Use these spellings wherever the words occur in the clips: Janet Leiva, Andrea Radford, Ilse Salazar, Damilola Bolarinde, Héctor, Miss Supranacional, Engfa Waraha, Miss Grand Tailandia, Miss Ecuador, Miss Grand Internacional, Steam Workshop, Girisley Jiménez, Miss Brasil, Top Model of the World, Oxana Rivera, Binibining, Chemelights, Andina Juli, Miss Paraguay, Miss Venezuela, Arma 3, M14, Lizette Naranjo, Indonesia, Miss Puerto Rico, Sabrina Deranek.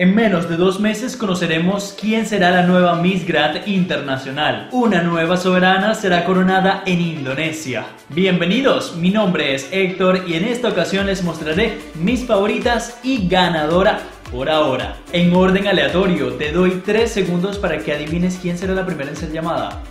En menos de 2 meses conoceremos quién será la nueva Miss Grand Internacional. Una nueva soberana será coronada en Indonesia. Bienvenidos, mi nombre es Héctor y en esta ocasión les mostraré mis favoritas y ganadora por ahora. En orden aleatorio, te doy 3 segundos para que adivines quién será la primera en ser llamada.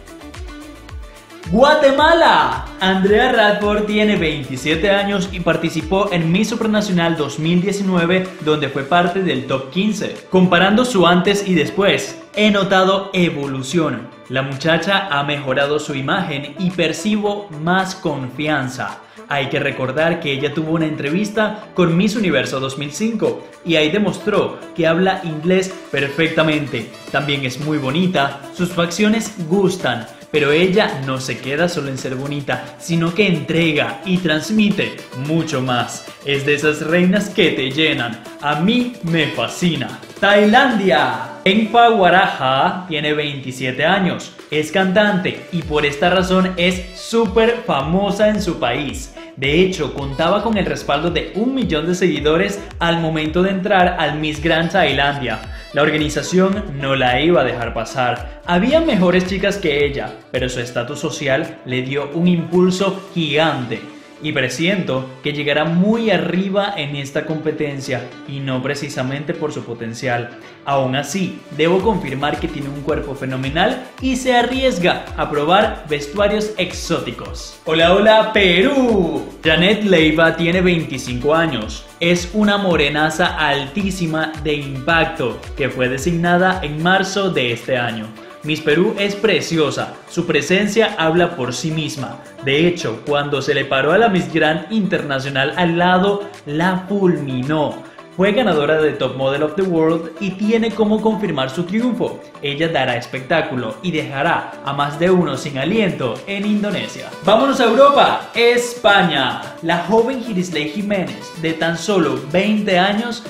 ¡Guatemala! Andrea Radford tiene 27 años y participó en Miss Supranacional 2019, donde fue parte del Top 15. Comparando su antes y después, he notado evolución. La muchacha ha mejorado su imagen y percibo más confianza. Hay que recordar que ella tuvo una entrevista con Miss Universo 2005 y ahí demostró que habla inglés perfectamente. También es muy bonita, sus facciones gustan, pero ella no se queda solo en ser bonita, sino que entrega y transmite mucho más. Es de esas reinas que te llenan. A mí me fascina. ¡Tailandia! Engfa Waraha tiene 27 años, es cantante y por esta razón es súper famosa en su país. De hecho, contaba con el respaldo de 1 millón de seguidores al momento de entrar al Miss Grand Tailandia. La organización no la iba a dejar pasar. Había mejores chicas que ella, pero su estatus social le dio un impulso gigante. Y presiento que llegará muy arriba en esta competencia y no precisamente por su potencial. Aún así, debo confirmar que tiene un cuerpo fenomenal y se arriesga a probar vestuarios exóticos. ¡Hola, hola, Perú! Janet Leiva tiene 25 años. Es una morenaza altísima de impacto que fue designada en marzo de este año. Miss Perú es preciosa, su presencia habla por sí misma. De hecho, cuando se le paró a la Miss Grand Internacional al lado, la fulminó. Fue ganadora de Top Model of the World y tiene cómo confirmar su triunfo. Ella dará espectáculo y dejará a más de uno sin aliento en Indonesia. ¡Vámonos a Europa! ¡España! La joven Girisley Jiménez, de tan solo 20 años,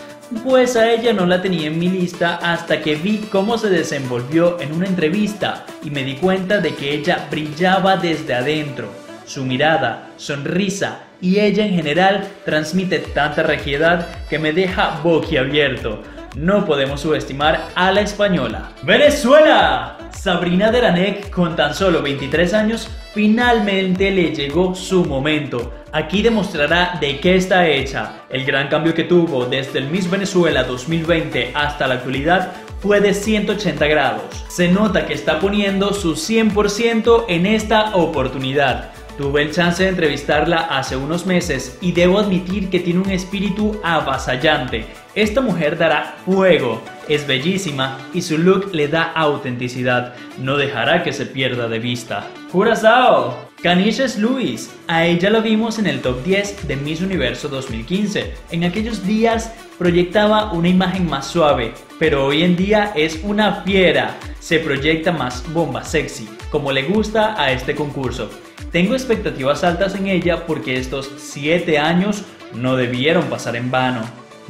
pues a ella no la tenía en mi lista hasta que vi cómo se desenvolvió en una entrevista y me di cuenta de que ella brillaba desde adentro. Su mirada, sonrisa y ella en general transmite tanta regiedad que me deja boquiabierto. No podemos subestimar a la española. ¡Venezuela! Sabrina Deranek, con tan solo 23 años, finalmente le llegó su momento. Aquí demostrará de qué está hecha. El gran cambio que tuvo desde el Miss Venezuela 2020 hasta la actualidad fue de 180 grados. Se nota que está poniendo su 100% en esta oportunidad. Tuve el chance de entrevistarla hace unos meses y debo admitir que tiene un espíritu avasallante. Esta mujer dará fuego, es bellísima y su look le da autenticidad. No dejará que se pierda de vista. ¡Curazao! Canisius Lewis. A ella la vimos en el Top 10 de Miss Universo 2015. En aquellos días proyectaba una imagen más suave, pero hoy en día es una fiera. Se proyecta más bomba sexy, como le gusta a este concurso. Tengo expectativas altas en ella porque estos 7 años no debieron pasar en vano.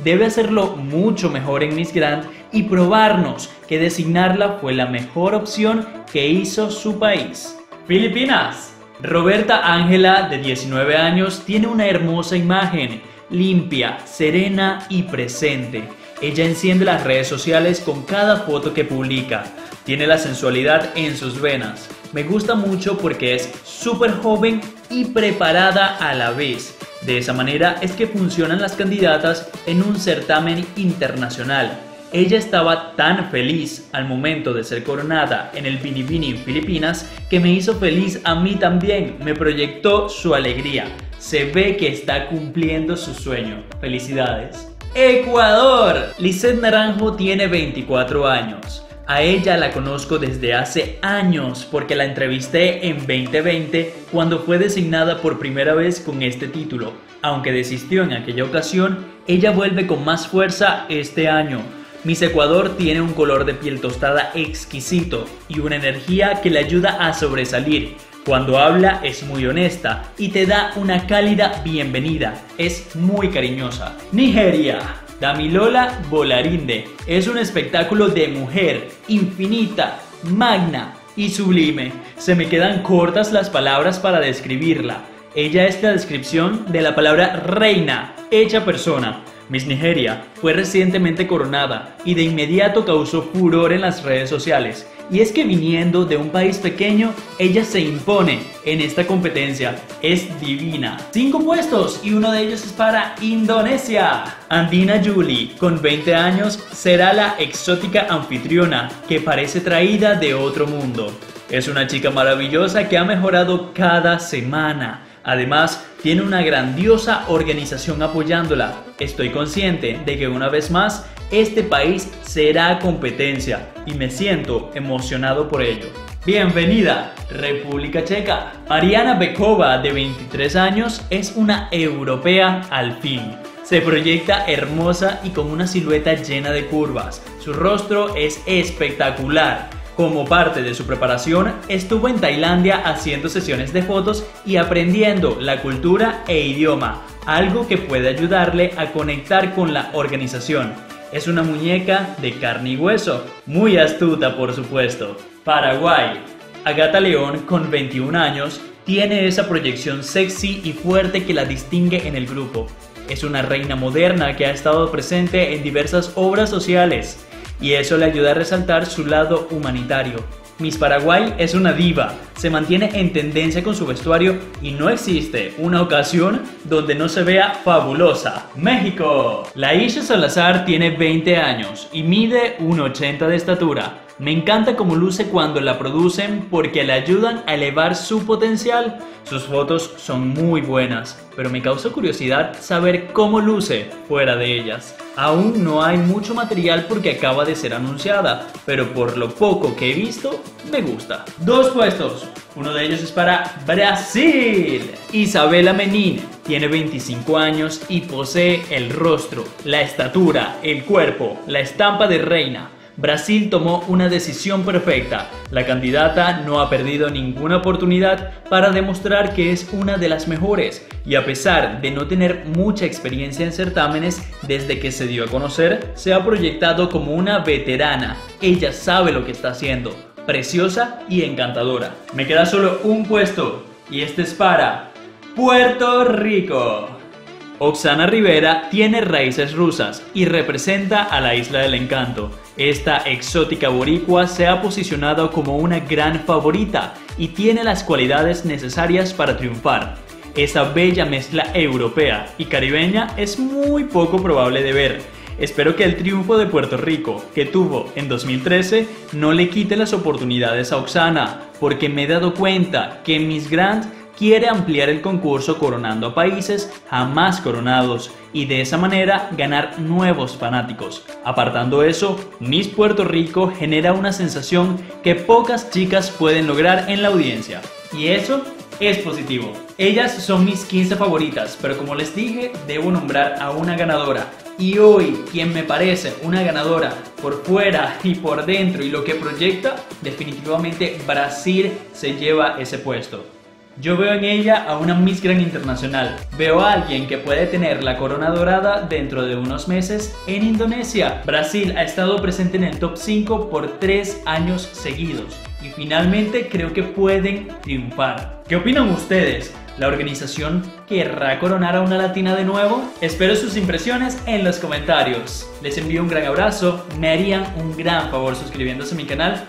Debe hacerlo mucho mejor en Miss Grand y probarnos que designarla fue la mejor opción que hizo su país. Filipinas. Roberta Ángela, de 19 años, tiene una hermosa imagen, limpia, serena y presente. Ella enciende las redes sociales con cada foto que publica. Tiene la sensualidad en sus venas. Me gusta mucho porque es súper joven y preparada a la vez. De esa manera es que funcionan las candidatas en un certamen internacional. Ella estaba tan feliz al momento de ser coronada en el Binibining, Filipinas, que me hizo feliz a mí también. Me proyectó su alegría. Se ve que está cumpliendo su sueño. ¡Felicidades! ¡Ecuador! Lizette Naranjo tiene 24 años. A ella la conozco desde hace años porque la entrevisté en 2020 cuando fue designada por primera vez con este título. Aunque desistió en aquella ocasión, ella vuelve con más fuerza este año. Miss Ecuador tiene un color de piel tostada exquisito y una energía que le ayuda a sobresalir. Cuando habla es muy honesta y te da una cálida bienvenida. Es muy cariñosa. Nigeria. Damilola Bolarinde es un espectáculo de mujer infinita, magna y sublime. Se me quedan cortas las palabras para describirla. Ella es la descripción de la palabra reina, hecha persona. Miss Nigeria fue recientemente coronada y de inmediato causó furor en las redes sociales. Y es que viniendo de un país pequeño, ella se impone en esta competencia. Es divina. 5 puestos y uno de ellos es para Indonesia. Andina Juli, con 20 años, será la exótica anfitriona que parece traída de otro mundo. Es una chica maravillosa que ha mejorado cada semana. Además, tiene una grandiosa organización apoyándola. Estoy consciente de que una vez más, este país será competencia y me siento emocionado por ello. Bienvenida, República Checa. Mariana Bekova, de 23 años, es una europea al fin. Se proyecta hermosa y con una silueta llena de curvas. Su rostro es espectacular. Como parte de su preparación, estuvo en Tailandia haciendo sesiones de fotos y aprendiendo la cultura e idioma, algo que puede ayudarle a conectar con la organización. Es una muñeca de carne y hueso, muy astuta por supuesto. Paraguay. Agatha León, con 21 años, tiene esa proyección sexy y fuerte que la distingue en el grupo. Es una reina moderna que ha estado presente en diversas obras sociales. Y eso le ayuda a resaltar su lado humanitario. Miss Paraguay es una diva, se mantiene en tendencia con su vestuario y no existe una ocasión donde no se vea fabulosa. ¡México! La Ilse Salazar tiene 20 años y mide 1,80 de estatura. Me encanta cómo luce cuando la producen porque le ayudan a elevar su potencial. Sus fotos son muy buenas, pero me causó curiosidad saber cómo luce fuera de ellas. Aún no hay mucho material porque acaba de ser anunciada, pero por lo poco que he visto, me gusta. 2 puestos, uno de ellos es para Brasil. Isabela Menin tiene 25 años y posee el rostro, la estatura, el cuerpo, la estampa de reina. Brasil tomó una decisión perfecta. La candidata no ha perdido ninguna oportunidad para demostrar que es una de las mejores y a pesar de no tener mucha experiencia en certámenes desde que se dio a conocer, se ha proyectado como una veterana. Ella sabe lo que está haciendo, preciosa y encantadora. Me queda solo un puesto y este es para Puerto Rico. Oxana Rivera tiene raíces rusas y representa a la Isla del Encanto. Esta exótica boricua se ha posicionado como una gran favorita y tiene las cualidades necesarias para triunfar. Esa bella mezcla europea y caribeña es muy poco probable de ver. Espero que el triunfo de Puerto Rico, que tuvo en 2013, no le quite las oportunidades a Oxana, porque me he dado cuenta que Miss Grand quiere ampliar el concurso coronando a países jamás coronados y de esa manera ganar nuevos fanáticos. Apartando eso, Miss Puerto Rico genera una sensación que pocas chicas pueden lograr en la audiencia. Y eso es positivo. Ellas son mis 15 favoritas, pero como les dije, debo nombrar a una ganadora. Y hoy, quien me parece una ganadora por fuera y por dentro y lo que proyecta, definitivamente Brasil se lleva ese puesto. Yo veo en ella a una Miss Grand Internacional. Veo a alguien que puede tener la corona dorada dentro de unos meses en Indonesia. Brasil ha estado presente en el top 5 por 3 años seguidos. Y finalmente creo que pueden triunfar. ¿Qué opinan ustedes? ¿La organización querrá coronar a una latina de nuevo? Espero sus impresiones en los comentarios. Les envío un gran abrazo. Me harían un gran favor suscribiéndose a mi canal.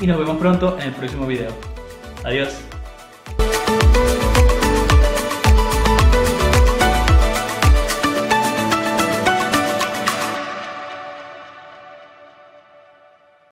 Y nos vemos pronto en el próximo video. Adiós.